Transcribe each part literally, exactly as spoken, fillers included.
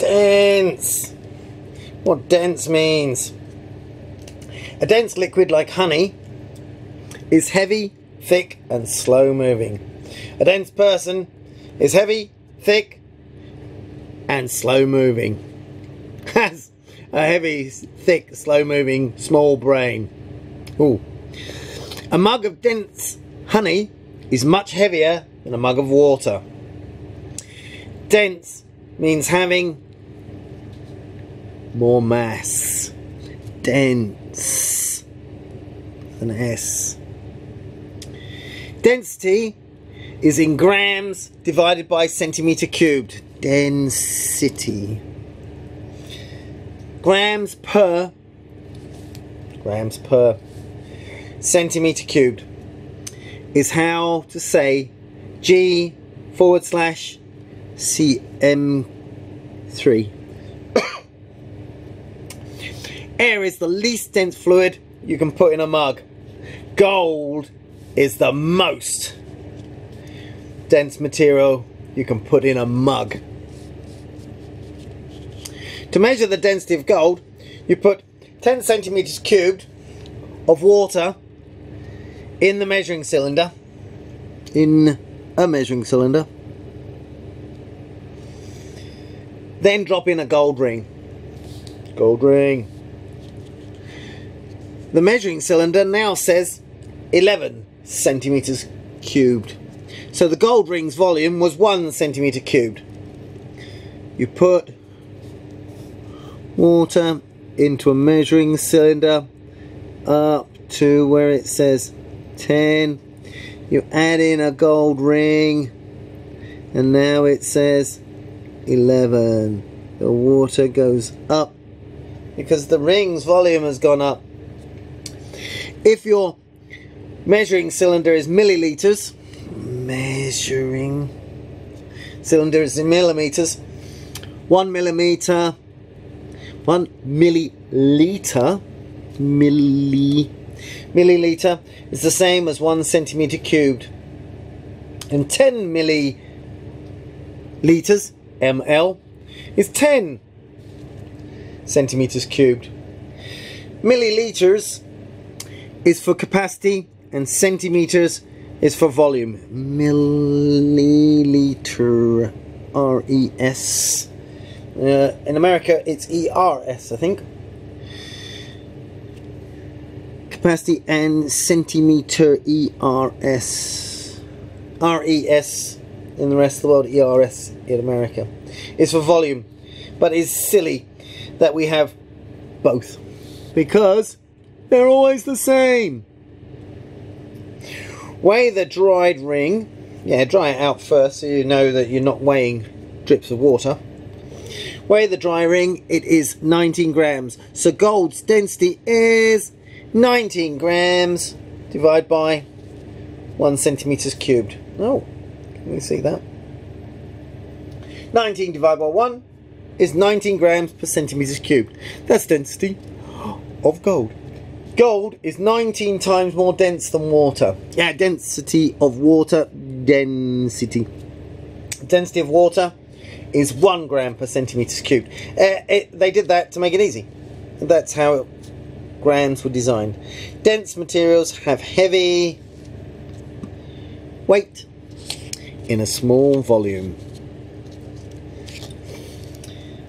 dense. What dense means? A dense liquid like honey is heavy, thick and slow moving. A dense person is heavy, thick and slow moving. Has a heavy, thick, slow moving, small brain. Ooh. A mug of dense honey is much heavier than a mug of water. Dense means having more mass. Dense. An S. Density is in grams divided by centimeter cubed. Density. Grams per. Grams per centimeter cubed is how to say G forward slash C M three. Air is the least dense fluid you can put in a mug. Gold is the most dense material you can put in a mug. To measure the density of gold, you put ten centimeters cubed of water in the measuring cylinder, in a measuring cylinder, then drop in a gold ring. Gold ring. The measuring cylinder now says eleven centimeters cubed. So the gold ring's volume was one centimeter cubed. You put water into a measuring cylinder up to where it says ten. You add in a gold ring and now it says eleven. The water goes up because the ring's volume has gone up. If your measuring cylinder is milliliters, measuring cylinder is in millimeters, one millimeter, one milliliter, milli, milliliter is the same as one centimeter cubed, and ten milliliters, M L, is ten centimeters cubed. Milliliters is for capacity and centimeters is for volume. Milliliter, R E S. Uh, in America it's E R S, I think. Capacity and centimeter, E R S. R E S in the rest of the world, E R S in America. It's for volume, but it's silly that we have both because they're always the same. Weigh the dried ring. Yeah, dry it out first so you know that you're not weighing drips of water. Weigh the dry ring. It is nineteen grams. So gold's density is nineteen grams divided by one centimeter cubed. Oh, can you see that? nineteen divided by one is nineteen grams per centimeter cubed. That's density of gold. Gold is nineteen times more dense than water. Yeah, density of water, density. Density of water is one gram per centimeter cubed. Uh, it, they did that to make it easy. That's how it, grams were designed. Dense materials have heavy weight in a small volume.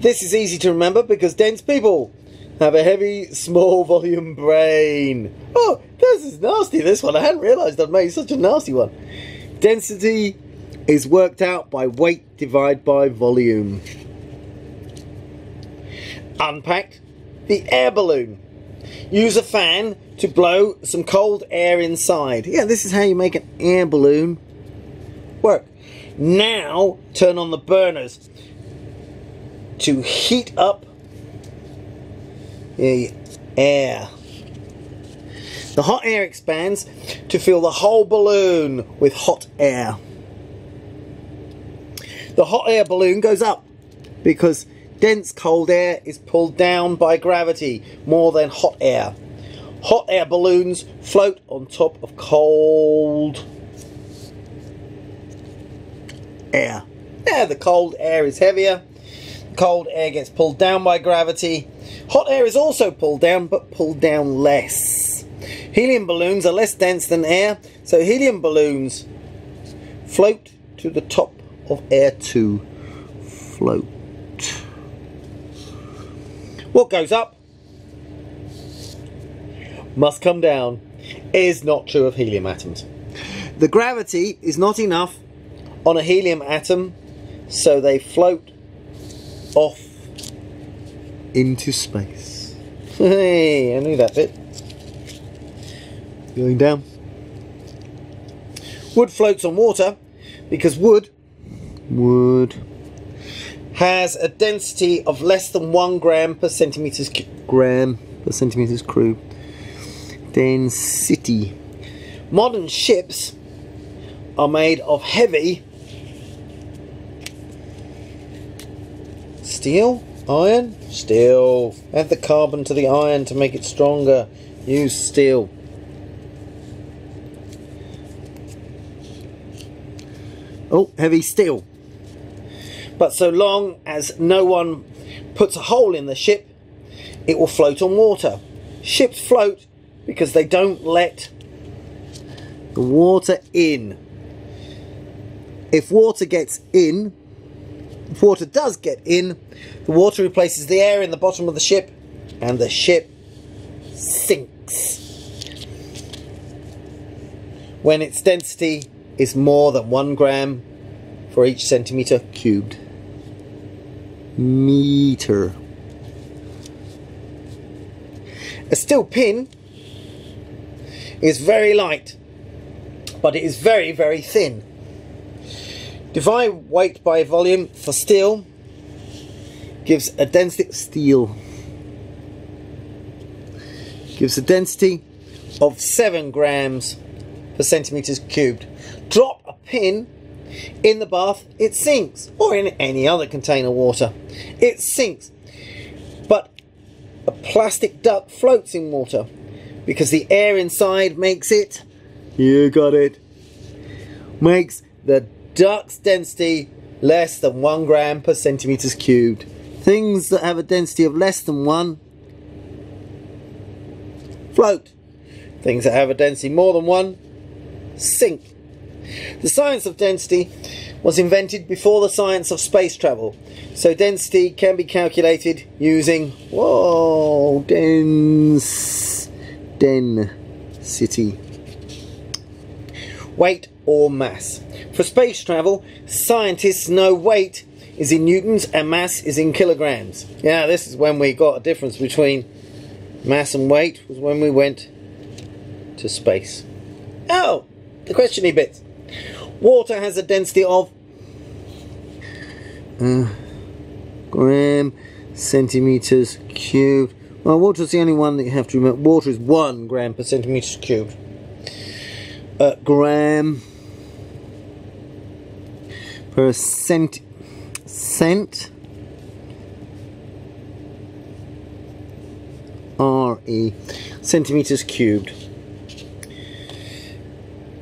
This is easy to remember because dense people have a heavy, small volume brain. Oh, this is nasty, this one. I hadn't realised I'd made such a nasty one. Density is worked out by weight divided by volume. Unpack the air balloon. Use a fan to blow some cold air inside. Yeah, this is how you make an air balloon work. Now, turn on the burners to heat up the air. The hot air expands to fill the whole balloon with hot air. The hot air balloon goes up because dense cold air is pulled down by gravity more than hot air. Hot air balloons float on top of cold air. Yeah, the cold air is heavier cold air gets pulled down by gravity. Hot air is also pulled down, but pulled down less. Helium balloons are less dense than air, so helium balloons float to the top of air to float. What goes up must come down is not true of helium atoms. The gravity is not enough on a helium atom, so they float off into space. Hey, I knew that bit. Going down. Wood floats on water because wood wood has a density of less than one gram per centimeters gram per centimeters cube. Density. Modern ships are made of heavy steel, iron, steel. Add the carbon to the iron to make it stronger. Use steel. Oh, heavy steel. But so long as no one puts a hole in the ship, it will float on water. Ships float because they don't let the water in. If water gets in, if water does get in, the water replaces the air in the bottom of the ship and the ship sinks when its density is more than one gram for each centimeter cubed. Meter. A steel pin is very light, but it is very, very thin. Divide weight by volume for steel gives a density of steel. Gives a density of seven grams per centimeters cubed. Drop a pin in the bath, it sinks, or in any other container water, it sinks. But a plastic duck floats in water because the air inside makes it, you got it, makes the duck's density less than one gram per centimeters cubed. Things that have a density of less than one float. Things that have a density more than one sink. The science of density was invented before the science of space travel, so density can be calculated using, whoa, dense, density, weight or mass. For space travel, scientists know weight is in newtons and mass is in kilograms. Yeah, this is when we got a difference between mass and weight, was when we went to space. Oh, the questiony bit. Water has a density of uh, gram centimeters cubed. Well, water is the only one that you have to remember. Water is one gram per centimeters cubed. Uh, gram per cent cent re centimeters cubed.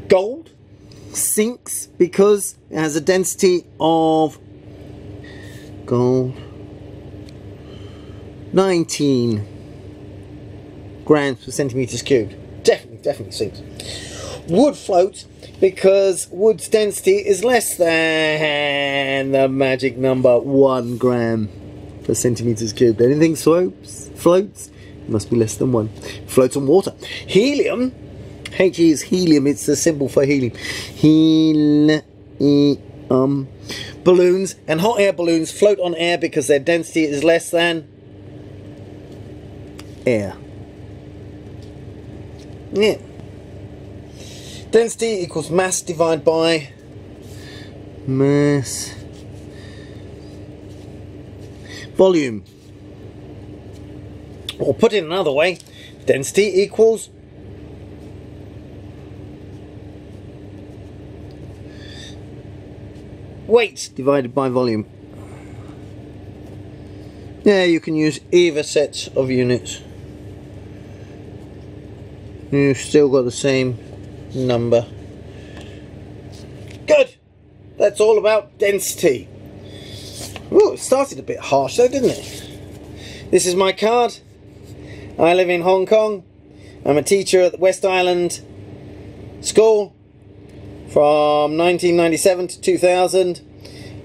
Gold sinks because it has a density of gold nineteen grams per centimeters cubed. Definitely, definitely sinks. Wood floats because wood's density is less than the magic number one gram per centimeters cubed. Anything slopes, floats must be less than one. Floats on water. Helium. He is helium, it's the symbol for helium. Helium. Balloons and hot air balloons float on air because their density is less than air. Yeah. Density equals mass divided by mass. Volume. Or put it another way, density equals weight divided by volume. Yeah, you can use either set of units. You've still got the same number. Good! That's all about density. Ooh, it started a bit harsh though, didn't it? This is my card. I live in Hong Kong. I'm a teacher at the West Island School from nineteen ninety-seven to two thousand.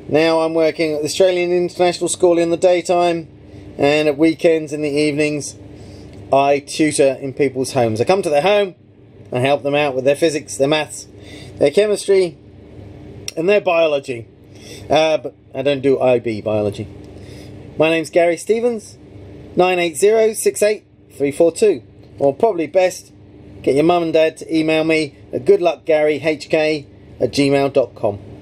Now I'm working at the Australian International School in the daytime, and at weekends in the evenings I tutor in people's homes. I come to their home and help them out with their physics, their maths, their chemistry and their biology. Uh, but I don't do I B biology. My name's Gary Stevens, nine eight zero, six eight three four two, or probably best get your mum and dad to email me at goodluckgaryhk at gmail dot com.